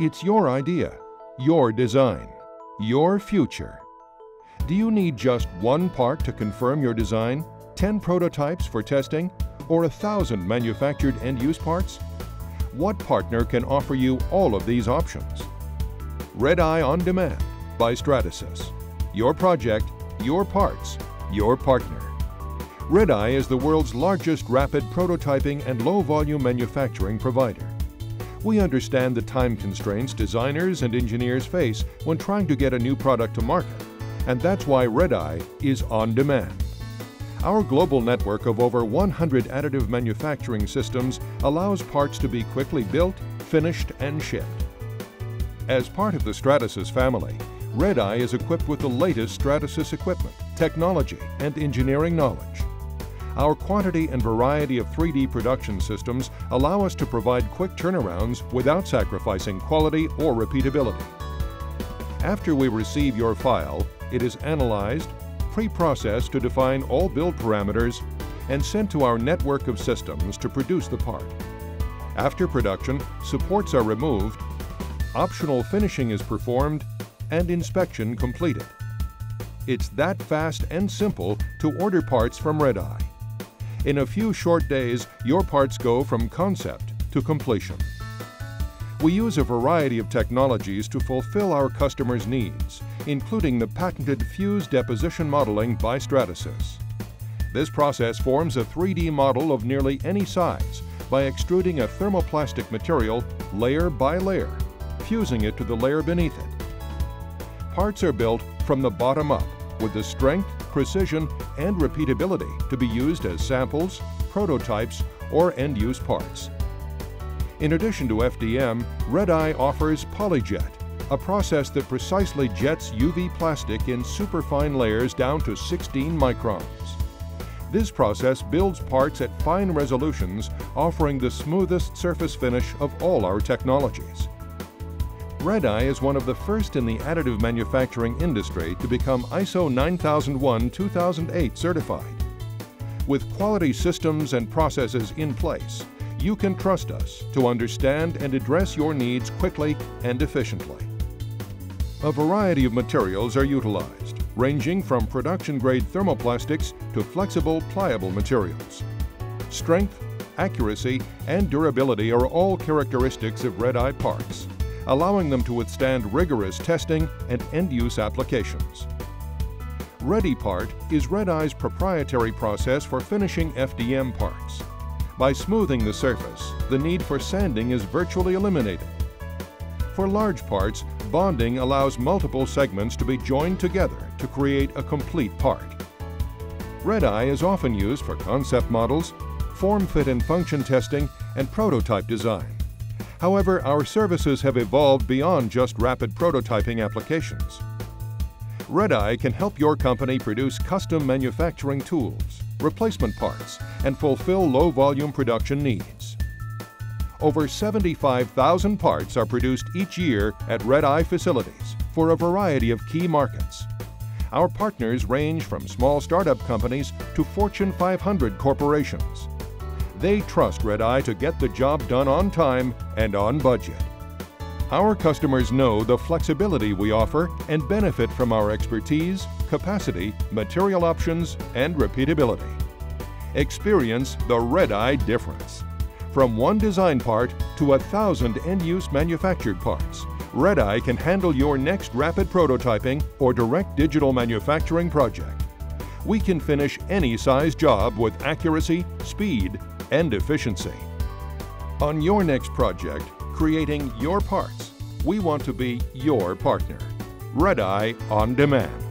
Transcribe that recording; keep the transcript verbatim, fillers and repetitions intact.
It's your idea, your design, your future. Do you need just one part to confirm your design, ten prototypes for testing, or a thousand manufactured end-use parts? What partner can offer you all of these options? RedEye On Demand by Stratasys. Your project, your parts, your partner. RedEye is the world's largest rapid prototyping and low-volume manufacturing provider. We understand the time constraints designers and engineers face when trying to get a new product to market, and that's why RedEye is on demand. Our global network of over one hundred additive manufacturing systems allows parts to be quickly built, finished, and shipped. As part of the Stratasys family, RedEye is equipped with the latest Stratasys equipment, technology, and engineering knowledge. Our quantity and variety of three D production systems allow us to provide quick turnarounds without sacrificing quality or repeatability. After we receive your file, it is analyzed, pre-processed to define all build parameters, and sent to our network of systems to produce the part. After production, supports are removed, optional finishing is performed, and inspection completed. It's that fast and simple to order parts from RedEye. In a few short days, your parts go from concept to completion. We use a variety of technologies to fulfill our customers' needs, including the patented fused deposition modeling by Stratasys. This process forms a three D model of nearly any size by extruding a thermoplastic material layer by layer, fusing it to the layer beneath it. Parts are built from the bottom up with the strength, precision, and repeatability to be used as samples, prototypes, or end-use parts. In addition to F D M, RedEye offers PolyJet, a process that precisely jets U V plastic in superfine layers down to sixteen microns. This process builds parts at fine resolutions, offering the smoothest surface finish of all our technologies. RedEye is one of the first in the additive manufacturing industry to become I S O nine thousand one two thousand eight certified. With quality systems and processes in place, you can trust us to understand and address your needs quickly and efficiently. A variety of materials are utilized, ranging from production-grade thermoplastics to flexible, pliable materials. Strength, accuracy, and durability are all characteristics of RedEye parts, allowing them to withstand rigorous testing and end-use applications. ReadyPart is RedEye's proprietary process for finishing F D M parts. By smoothing the surface, the need for sanding is virtually eliminated. For large parts, bonding allows multiple segments to be joined together to create a complete part. RedEye is often used for concept models, form, fit, and function testing, and prototype design. However, our services have evolved beyond just rapid prototyping applications. RedEye can help your company produce custom manufacturing tools, replacement parts, and fulfill low-volume production needs. Over seventy-five thousand parts are produced each year at RedEye facilities for a variety of key markets. Our partners range from small startup companies to Fortune five hundred corporations. They trust RedEye to get the job done on time and on budget. Our customers know the flexibility we offer and benefit from our expertise, capacity, material options, and repeatability. Experience the RedEye difference. From one design part to a thousand end-use manufactured parts, RedEye can handle your next rapid prototyping or direct digital manufacturing project. We can finish any size job with accuracy, speed, and efficiency. On your next project, creating your parts, we want to be your partner. RedEye On Demand.